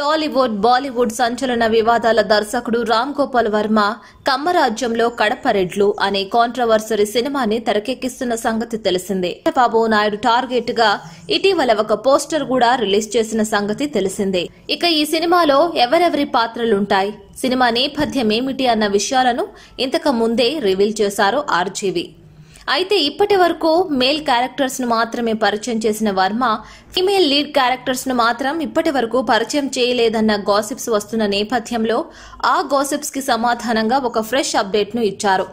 టాలీవుడ్ బాలీవుడ్ సంచలన వివాదాల దర్శకుడు రామ్ గోపాల్ వర్మ కమ్మరాజ్యంలో కడపరెడ్లు అనే కాంట్రవర్సరీ సినిమాని తెరకెక్కిస్తున్న సంగతి తెలిసిందే. చంద్రబాబు నాయుడు టార్గెట్ గా ఇటీవల ఒక పోస్టర్ కూడా రిలీజ్ చేసిన సంగతి తెలిసిందే. ఇక ఈ సినిమాలో ఎవరెవరి పాత్రలుంటాయి, సినిమా నేపథ్యం ఏమిటి అన్న విషయాలను ఇంతకు ముందే రివీల్ చేశారు ఆర్జీవి. అయితే ఇప్పటి వరకు మేల్ క్యారెక్టర్స్ ను మాత్రమే పరిచయం చేసిన వర్మ ఫిమేల్ లీడ్ క్యారెక్టర్స్ ను మాత్రం ఇప్పటి వరకు పరిచయం చేయలేదన్న గాసిప్స్ వస్తున్న నేపథ్యంలో ఆ గాసిప్స్ కి సమాధానంగా ఒక ఫ్రెష్ అప్డేట్ ను ఇచ్చారు.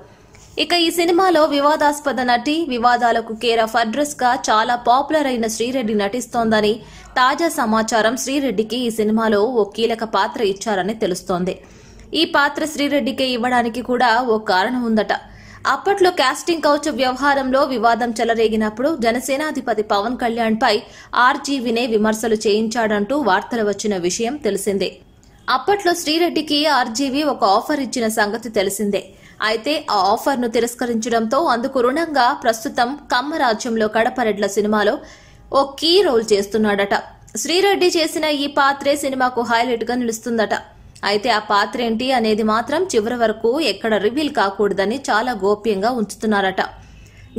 ఇక ఈ సినిమాలో వివాదాస్పద నటి, వివాదాలకు కేర్ ఆఫ్ అడ్రస్ గా చాలా పాపులర్ అయిన శ్రీరెడ్డి నటిస్తోందని తాజా సమాచారం. శ్రీరెడ్డికి ఈ సినిమాలో ఓ కీలక పాత్ర ఇచ్చారని తెలుస్తోంది. ఈ పాత్ర శ్రీరెడ్డికే ఇవ్వడానికి కూడా ఓ కారణం ఉందట. అప్పట్లో కాస్టింగ్ కౌచ్ వ్యవహారంలో వివాదం చెలరేగినప్పుడు జనసేనాధిపతి పవన్ కళ్యాణ్ పై ఆర్జీవీనే విమర్శలు చేయించాడంటూ వార్తలు వచ్చిన విషయం తెలిసిందే. అప్పట్లో శ్రీరెడ్డికి ఆర్జీవీ ఒక ఆఫర్ ఇచ్చిన సంగతి తెలిసిందే. అయితే ఆ ఆఫర్ ను తిరస్కరించడంతో అందుకు రుణంగా ప్రస్తుతం కమ్మరాజ్యంలో కడపరెడ్ల సినిమాలో ఓ కీ రోల్ చేస్తున్నాడట. శ్రీరెడ్డి చేసిన ఈ పాత్రే సినిమాకు హైలైట్ గా నిలుస్తుందట. అయితే ఆ పాత్ర ఏంటి అనేది మాత్రం చివరి వరకు ఎక్కడ రివీల్ కాకూడదని చాలా గోప్యంగా ఉంచుతున్నారట.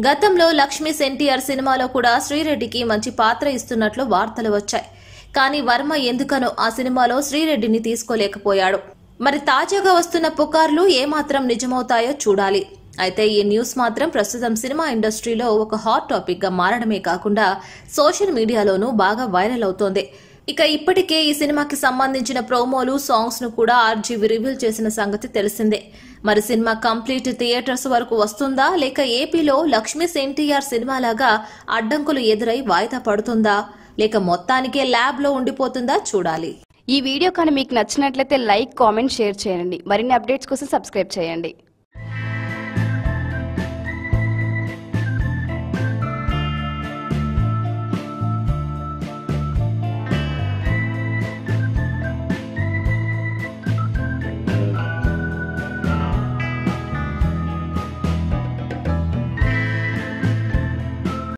గతంలో లక్ష్మీస్ ఎన్టీఆర్ సినిమాలో కూడా శ్రీరెడ్డికి మంచి పాత్ర ఇస్తున్నట్లు వార్తలు వచ్చాయి. కానీ వర్మ ఎందుకనో ఆ సినిమాలో శ్రీరెడ్డిని తీసుకోలేకపోయాడు. మరి తాజాగా వస్తున్న పుకార్లు ఏమాత్రం నిజమవుతాయో చూడాలి. అయితే ఈ న్యూస్ మాత్రం ప్రస్తుతం సినిమా ఇండస్ట్రీలో ఒక హాట్ టాపిక్ గా మారడమే కాకుండా సోషల్ మీడియాలోనూ బాగా వైరల్ అవుతోంది. ఇక ఇప్పటికే ఈ సినిమాకి సంబంధించిన ప్రోమోలు, సాంగ్స్ ను కూడా ఆర్జీవి రివీల్ చేసిన సంగతి తెలిసిందే. మరి సినిమా కంప్లీట్ థియేటర్స్ వరకు వస్తుందా, లేక ఏపీలో లక్ష్మీస్ ఎన్టీఆర్ సినిమాలాగా అడ్డంకులు ఎదురై వాయిదా పడుతుందా, లేక మొత్తానికే ల్యాబ్ లో ఉండిపోతుందా చూడాలి. ఈ వీడియో కానీ మీకు నచ్చినట్లయితే లైక్, కామెంట్, షేర్ చేయండి. మరిన్ని అప్డేట్స్ కోసం సబ్స్క్రైబ్ చేయండి.